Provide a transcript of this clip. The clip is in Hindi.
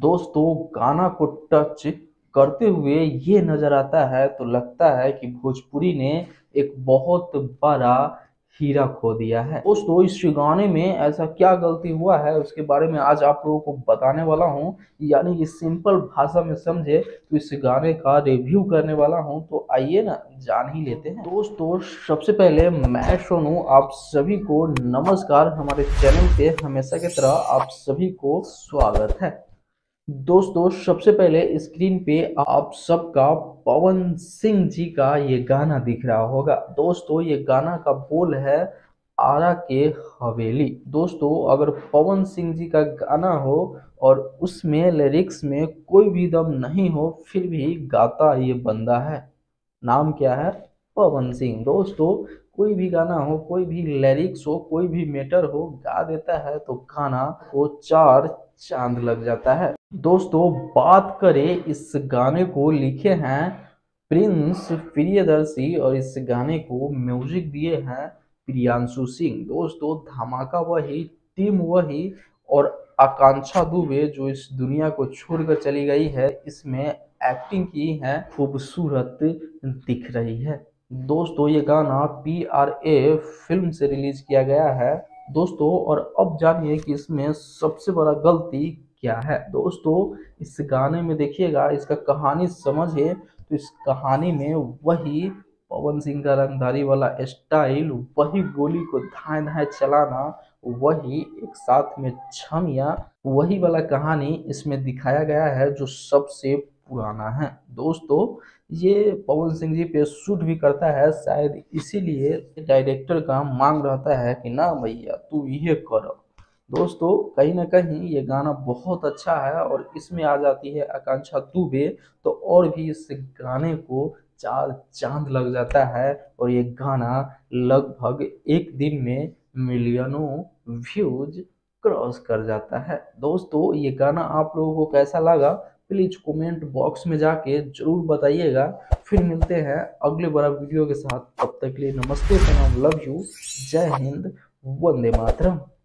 दोस्तों गाना को टच करते हुए ये नजर आता है तो लगता है कि भोजपुरी ने एक बहुत बड़ा हीरा खो दिया है। दोस्तों इस गाने में ऐसा क्या गलती हुआ है उसके बारे में आज आप लोगों को बताने वाला हूँ, यानी कि सिंपल भाषा में समझे तो इस गाने का रिव्यू करने वाला हूँ। तो आइए ना जान ही लेते हैं। दोस्तों सबसे पहले मैं सोनू आप सभी को नमस्कार, हमारे चैनल पे हमेशा की तरह आप सभी को स्वागत है। दोस्तों सबसे पहले स्क्रीन पे आप सबका पवन सिंह जी का ये गाना दिख रहा होगा। दोस्तों ये गाना का बोल है आरा के हबेली। दोस्तों अगर पवन सिंह जी का गाना हो और उसमें लिरिक्स में कोई भी दम नहीं हो फिर भी गाता ये बंदा है। नाम क्या है? पवन सिंह। दोस्तों कोई भी गाना हो, कोई भी लिरिक्स हो, कोई भी मैटर हो, गा देता है तो गाना को चार चांद लग जाता है। दोस्तों बात करें, इस गाने को लिखे हैं प्रिंस फरीदसी और इस गाने को म्यूजिक दिए हैं प्रियांशु सिंह। दोस्तों धमाका वही, टीम वही और आकांक्षा दूबे जो इस दुनिया को छोड़कर चली गई है, इसमें एक्टिंग की है, खूबसूरत दिख रही है। दोस्तों ये गाना PRA फिल्म से रिलीज किया गया है। दोस्तों और अब जानिए कि इसमें सबसे बड़ा गलती क्या है। दोस्तों इस गाने में देखिएगा, इसका कहानी समझिए तो इस कहानी में वही पवन सिंह का रंगधारी वाला स्टाइल, वही गोली को धाए धाए चलाना, वही एक साथ में छमिया, वही वाला कहानी इसमें दिखाया गया है जो सबसे पुराना है। दोस्तों ये पवन सिंह जी पे शूट भी करता है, शायद इसीलिए डायरेक्टर का मांग रहता है कि ना भैया तू ये करो। दोस्तों कहीं ना कहीं ये गाना बहुत अच्छा है और इसमें आ जाती है आकांक्षा दूबे तो और भी इस गाने को चार चांद लग जाता है और ये गाना लगभग एक दिन में मिलियनों व्यूज क्रॉस कर जाता है। दोस्तों ये गाना आप लोगों को कैसा लगा प्लीज कमेंट बॉक्स में जाके जरूर बताइएगा। फिर मिलते हैं अगले बड़ा वीडियो के साथ, तब तक के लिए नमस्ते, प्रणाम, लव यू, जय हिंद, वंदे मातरम।